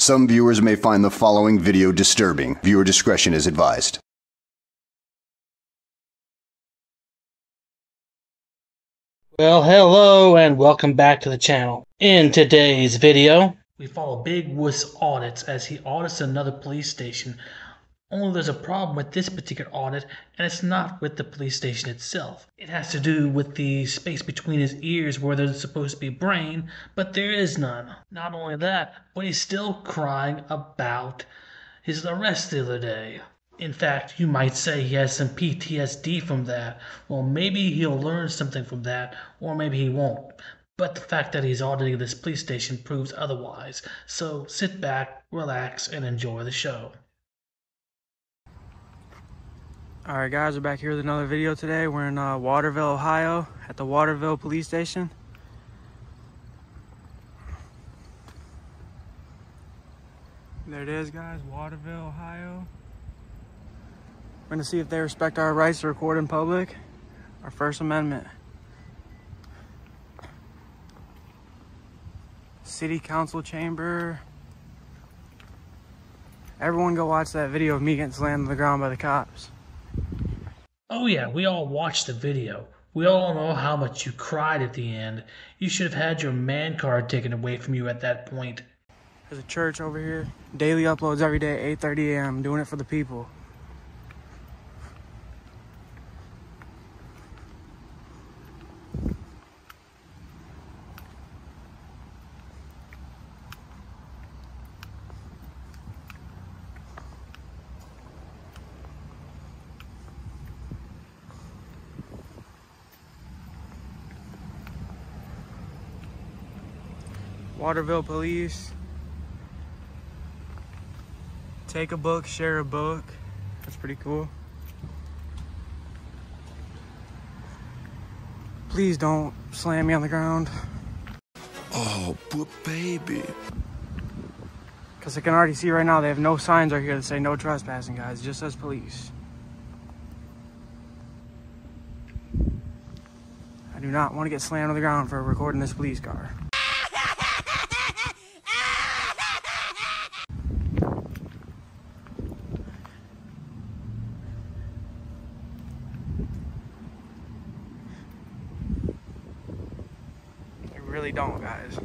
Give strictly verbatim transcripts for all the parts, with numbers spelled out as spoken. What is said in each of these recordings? Some viewers may find the following video disturbing. Viewer discretion is advised. Well, hello and welcome back to the channel. In today's video, we follow Big Wuss audits as he audits another police station. Only there's a problem with this particular audit, and it's not with the police station itself. It has to do with the space between his ears where there's supposed to be brain, but there is none. Not only that, but he's still crying about his arrest the other day. In fact, you might say he has some P T S D from that. Well, maybe he'll learn something from that, or maybe he won't. But the fact that he's auditing this police station proves otherwise. So sit back, relax, and enjoy the show. Alright guys, we're back here with another video today. We're in uh, Waterville, Ohio at the Waterville Police Station. There it is guys, Waterville, Ohio. We're going to see if they respect our rights to record in public, our First Amendment. City Council Chamber. Everyone go watch that video of me getting slammed on the ground by the cops. Oh yeah, we all watched the video. We all know how much you cried at the end. You should have had your man card taken away from you at that point. There's a church over here. Daily uploads every day, eight thirty A M Doing it for the people. Waterville Police. Take a book, share a book. That's pretty cool. Please don't slam me on the ground. Oh, but baby. Because I can already see right now they have no signs right here that say no trespassing, guys. It just says police. I do not want to get slammed on the ground for recording this police car. Really don't, guys.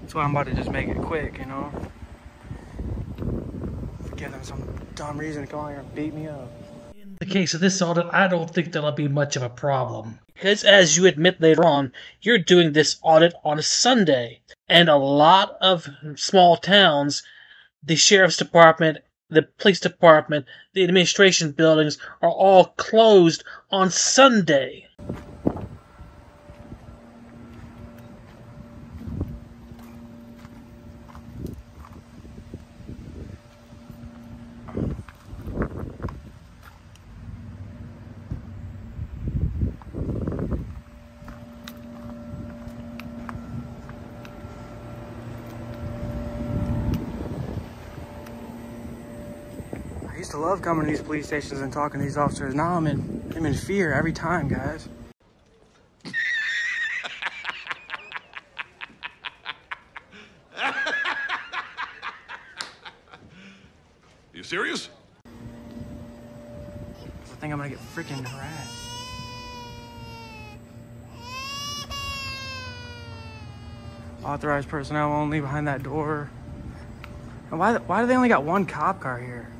That's why I'm about to just make it quick, you know? Give them some dumb reason to come out here and beat me up. In the case of this audit, I don't think that'll be much of a problem. Because as you admit later on, you're doing this audit on a Sunday. And a lot of small towns, the sheriff's department, the police department, the administration buildings are all closed on Sunday. I used to love coming to these police stations and talking to these officers. Now I'm in, I'm in fear every time, guys. You serious? I think I'm gonna get freaking harassed. Authorized personnel only behind that door. And why, why do they only got one cop car here?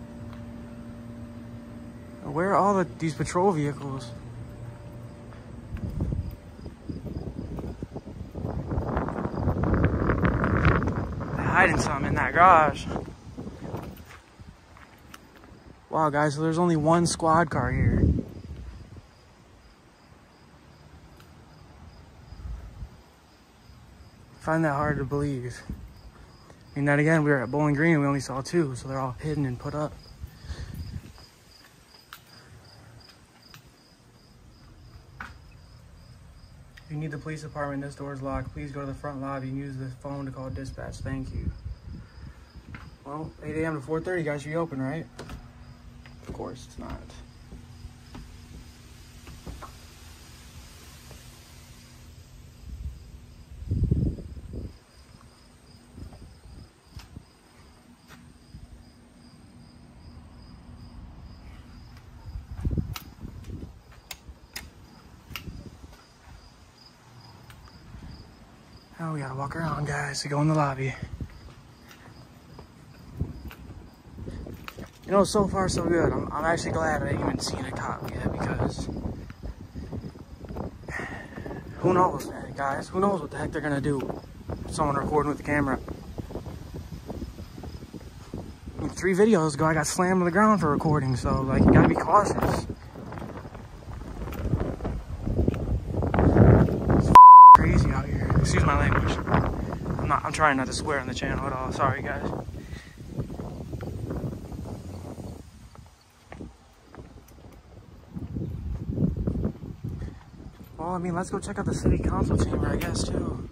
Where are all the, these patrol vehicles? They're hiding something in that garage. Wow, guys, so there's only one squad car here. I find that hard to believe. I mean, that again, we were at Bowling Green and we only saw two, so they're all hidden and put up. If you need the police department, this door is locked. Please go to the front lobby and use the phone to call dispatch. Thank you. Well, eight A M to four thirty, guys, should be open, right? Of course it's not. we gotta walk around, guys, to go in the lobby. You know, so far so good. I'm, I'm actually glad I haven't seen a cop yet, because who knows, guys? Who knows what the heck they're gonna do? Someone recording with the camera. I mean, three videos ago, I got slammed to the ground for recording, so like, you gotta be cautious. It's crazy out here. Excuse my language. I'm not. I'm trying not to swear on the channel at all. Sorry, guys. Well, I mean, let's go check out the city council chamber, I guess, too.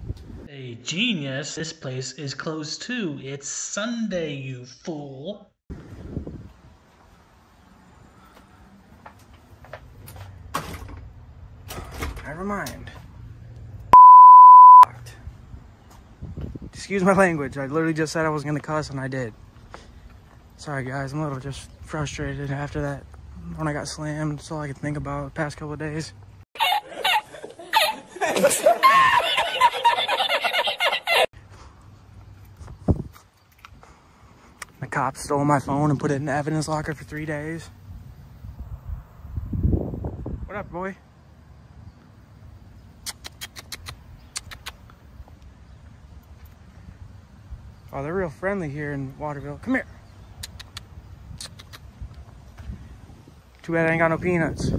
Hey, genius, this place is closed, too. It's Sunday, you fool. Never mind. Excuse my language. I literally just said I was going to cuss, and I did. Sorry, guys. I'm a little just frustrated after that. When I got slammed, that's all I could think about the past couple of days. The cops stole my phone and put it in the evidence locker for three days. What up, boy? Oh, they're real friendly here in Waterville. Come here. Too bad I ain't got no peanuts.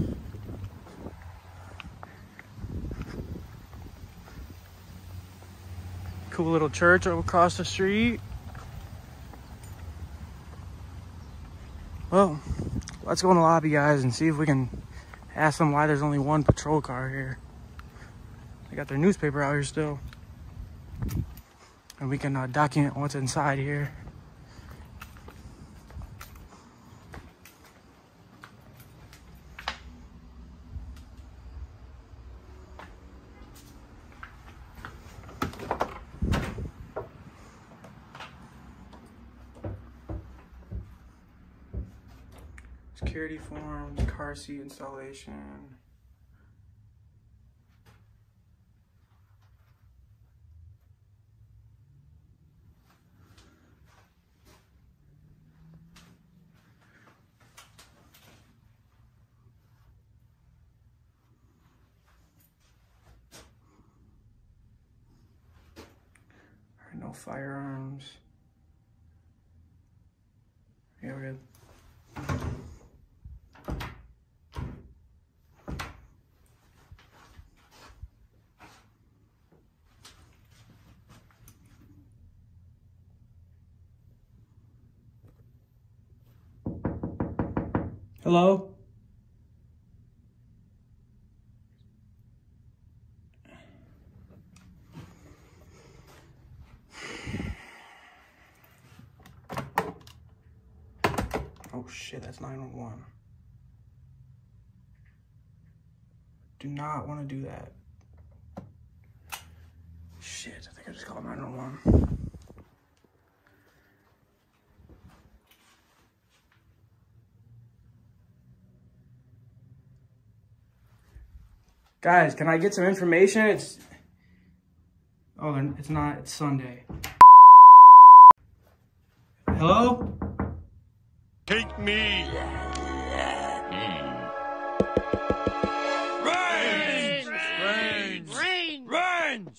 Cool little church over across the street. Well, let's go in the lobby, guys, and see if we can ask them why there's only one patrol car here. They got their newspaper out here still. And we can uh, document what's inside here. Security forms, car seat installation. All right, no firearms. Yeah, we're good. Hello? Oh shit, that's nine one one. Do not want to do that. Shit, I think I just called nine one one. Guys, can I get some information? It's, oh, it's not, it's Sunday. Hello? Take me. Range! Range! Range! Range!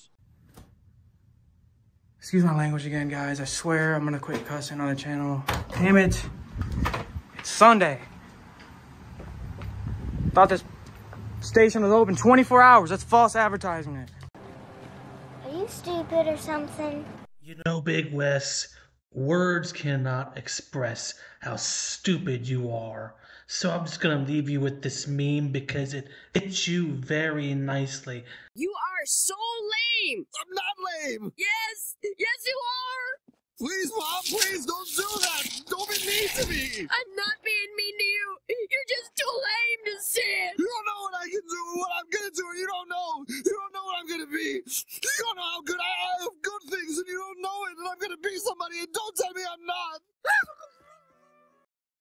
Excuse my language again, guys. I swear I'm gonna quit cussing on the channel. Damn it. It's Sunday. Thought this station was open twenty-four hours. That's false advertisement. Are you stupid or something? You know, Big Wuss, words cannot express how stupid you are. So I'm just gonna leave you with this meme because it fits you very nicely. You are so lame. I'm not lame. Yes, yes you are. Please, Mom, please don't do that. Don't be mean to me. I'm not being mean to you. You're just too lame to sin. You don't know what I can do, what I'm going to do. You don't know. You don't know what I'm going to be. You don't know how good I, I have good things, and you don't know it, and I'm going to be somebody, and don't tell me I'm not.